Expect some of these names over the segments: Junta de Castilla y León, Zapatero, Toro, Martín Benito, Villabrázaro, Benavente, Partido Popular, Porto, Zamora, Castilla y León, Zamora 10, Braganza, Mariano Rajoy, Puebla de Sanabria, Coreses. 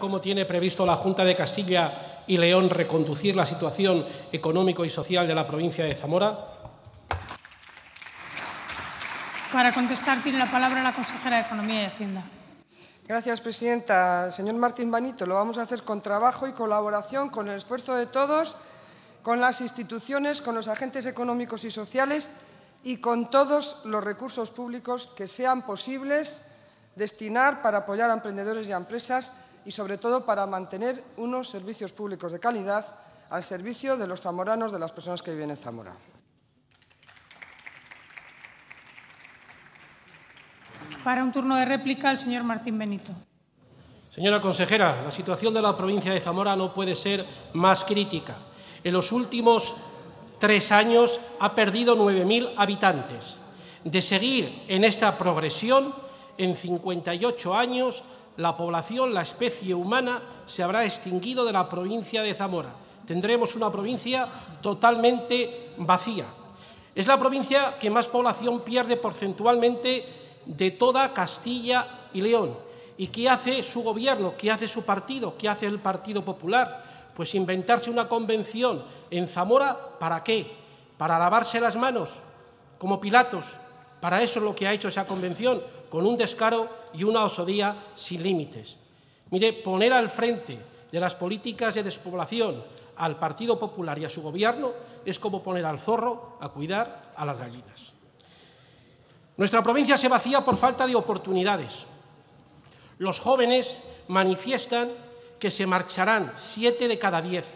¿Cómo tiene previsto la Junta de Castilla y León reconducir la situación económico y social de la provincia de Zamora? Para contestar tiene la palabra la consejera de Economía y Hacienda. Gracias, presidenta. Señor Martín Benito, lo vamos a hacer con trabajo y colaboración, con el esfuerzo de todos, con las instituciones, con los agentes económicos y sociales y con todos los recursos públicos que sean posibles destinar para apoyar a emprendedores y a empresas y, sobre todo, para mantener unos servicios públicos de calidad al servicio de los zamoranos, de las personas que viven en Zamora. Para un turno de réplica, el señor Martín Benito. Señora consejera, la situación de la provincia de Zamora no puede ser más crítica. En los últimos 3 años ha perdido 9.000 habitantes. De seguir en esta progresión, en 58 años, la población, la especie humana, se habrá extinguido de la provincia de Zamora. Tendremos una provincia totalmente vacía. Es la provincia que más población pierde porcentualmente de toda Castilla y León. ¿Y qué hace su gobierno? ¿Qué hace su partido? ¿Qué hace el Partido Popular? Pues inventarse una convención en Zamora, ¿para qué? Para lavarse las manos, como Pilatos. Para eso es lo que ha hecho esa convención, con un descaro y una osadía sin límites. Mire, poner al frente de las políticas de despoblación al Partido Popular y a su gobierno es como poner al zorro a cuidar a las gallinas. Nuestra provincia se vacía por falta de oportunidades. Los jóvenes manifiestan que se marcharán 7 de cada 10.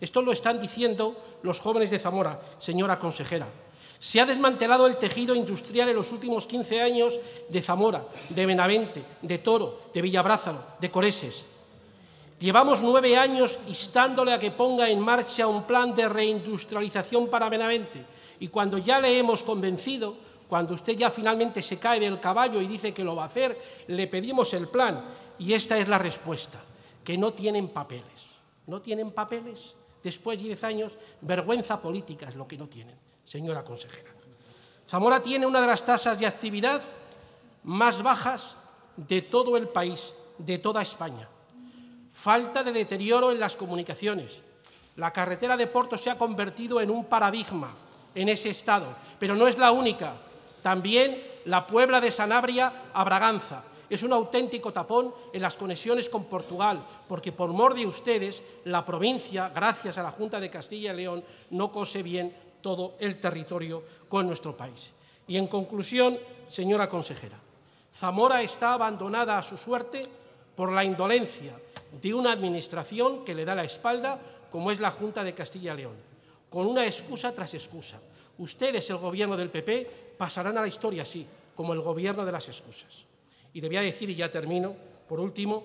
Esto lo están diciendo los jóvenes de Zamora, señora consejera. Se ha desmantelado el tejido industrial en los últimos 15 años de Zamora, de Benavente, de Toro, de Villabrázaro, de Coreses. Llevamos 9 años instándole a que ponga en marcha un plan de reindustrialización para Benavente. Y cuando ya le hemos convencido, cuando usted ya finalmente se cae del caballo y dice que lo va a hacer, le pedimos el plan. Y esta es la respuesta, que no tienen papeles. No tienen papeles. Después de 10 años, vergüenza política es lo que no tienen. Señora consejera, Zamora tiene una de las tasas de actividad más bajas de todo el país, de toda España. Falta de deterioro en las comunicaciones. La carretera de Porto se ha convertido en un paradigma en ese estado, pero no es la única. También la Puebla de Sanabria a Braganza. Es un auténtico tapón en las conexiones con Portugal, porque por mor de ustedes, la provincia, gracias a la Junta de Castilla y León, no cose bien todo el territorio con nuestro país. Y en conclusión, señora consejera, Zamora está abandonada a su suerte por la indolencia de una administración que le da la espalda, como es la Junta de Castilla y León, con una excusa tras excusa. Ustedes, el gobierno del PP, pasarán a la historia así, como el gobierno de las excusas. Y debía decir, y ya termino, por último,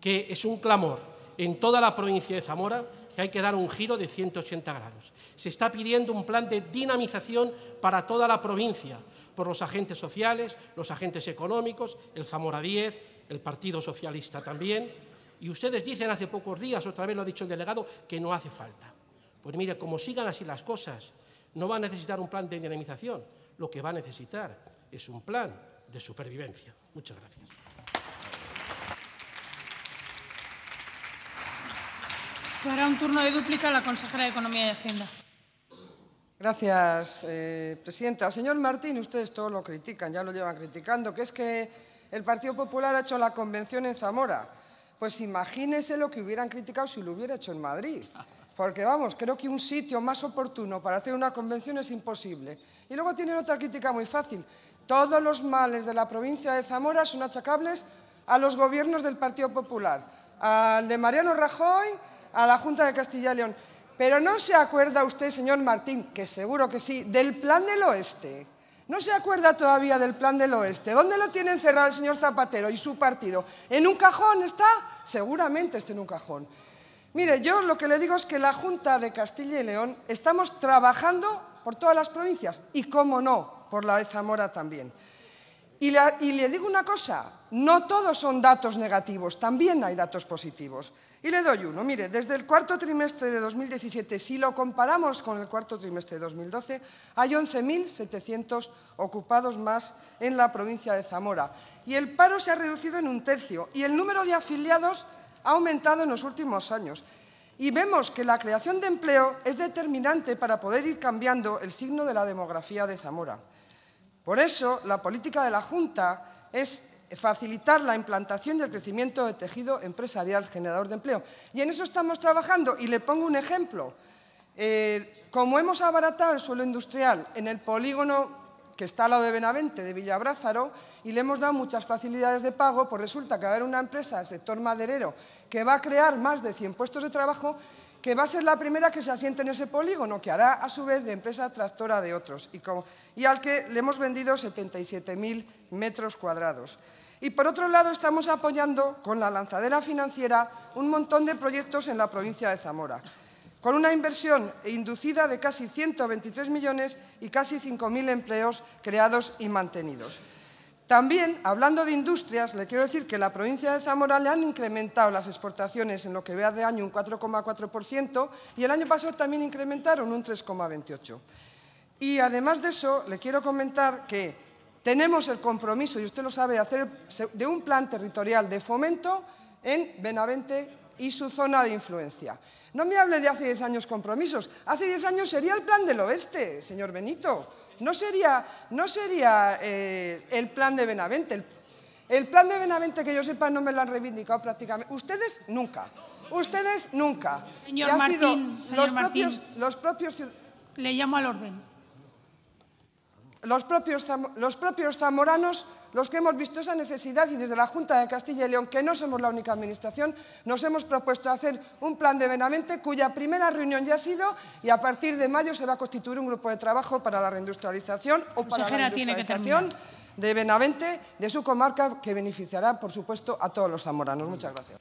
que es un clamor en toda la provincia de Zamora que hay que dar un giro de 180 grados. Se está pidiendo un plan de dinamización para toda la provincia, por los agentes sociales, los agentes económicos, el Zamora 10, el Partido Socialista también. Y ustedes dicen hace pocos días, otra vez lo ha dicho el delegado, que no hace falta. Pues mire, como sigan así las cosas, no va a necesitar un plan de dinamización. Lo que va a necesitar es un plan de supervivencia. Muchas gracias. Para un turno de dúplica, la consejera de Economía y Hacienda. Gracias, presidenta. Señor Martín, ustedes todo lo critican, ya lo llevan criticando, que es que el Partido Popular ha hecho la convención en Zamora. Pues imagínese lo que hubieran criticado si lo hubiera hecho en Madrid. Porque, vamos, creo que un sitio más oportuno para hacer una convención es imposible. Y luego tienen otra crítica muy fácil. Todos los males de la provincia de Zamora son achacables a los gobiernos del Partido Popular, al de Mariano Rajoy, a la Junta de Castilla y León. Pero ¿no se acuerda usted, señor Martín, que seguro que sí, del Plan del Oeste? ¿No se acuerda todavía del Plan del Oeste? ¿Dónde lo tiene encerrado el señor Zapatero y su partido? ¿En un cajón está? Seguramente está en un cajón. Mire, yo lo que le digo es que la Junta de Castilla y León estamos trabajando por todas las provincias y, cómo no, por la de Zamora también. Y le digo una cosa, no todos son datos negativos, también hay datos positivos. Y le doy uno, mire, desde el cuarto trimestre de 2017, si lo comparamos con el cuarto trimestre de 2012, hay 11.700 ocupados más en la provincia de Zamora. Y el paro se ha reducido en 1/3 y el número de afiliados ha aumentado en los últimos años y vemos que la creación de empleo es determinante para poder ir cambiando el signo de la demografía de Zamora. Por eso, la política de la Junta es facilitar la implantación y el crecimiento del tejido empresarial generador de empleo. Y en eso estamos trabajando. Y le pongo un ejemplo. Como hemos abaratado el suelo industrial en el polígono que está al lado de Benavente, de Villabrázaro, y le hemos dado muchas facilidades de pago, pues resulta que va a haber una empresa del sector maderero que va a crear más de 100 puestos de trabajo, que va a ser la primera que se asiente en ese polígono, que hará a su vez de empresa tractora de otros, y al que le hemos vendido 77.000 metros cuadrados. Y por otro lado estamos apoyando con la lanzadera financiera un montón de proyectos en la provincia de Zamora, con una inversión inducida de casi 123 millones y casi 5.000 empleos creados y mantenidos. También, hablando de industrias, le quiero decir que en la provincia de Zamora le han incrementado las exportaciones en lo que va de año un 4,4% y el año pasado también incrementaron un 3,28%. Y además de eso, le quiero comentar que tenemos el compromiso, y usted lo sabe, de hacer de un plan territorial de fomento en Benavente y su zona de influencia. No me hable de hace 10 años compromisos. Hace 10 años sería el plan del oeste, señor Benito. No sería el plan de Benavente. El plan de Benavente, que yo sepa, no me lo han reivindicado prácticamente. Ustedes nunca. Ustedes nunca. Señor Martín, los propios... Le llamo al orden. Los propios zamoranos, los que hemos visto esa necesidad, y desde la Junta de Castilla y León, que no somos la única administración, nos hemos propuesto hacer un plan de Benavente, cuya primera reunión ya ha sido, y a partir de mayo se va a constituir un grupo de trabajo para la reindustrialización o para la industrialización de Benavente, de su comarca, que beneficiará, por supuesto, a todos los zamoranos. Muchas gracias.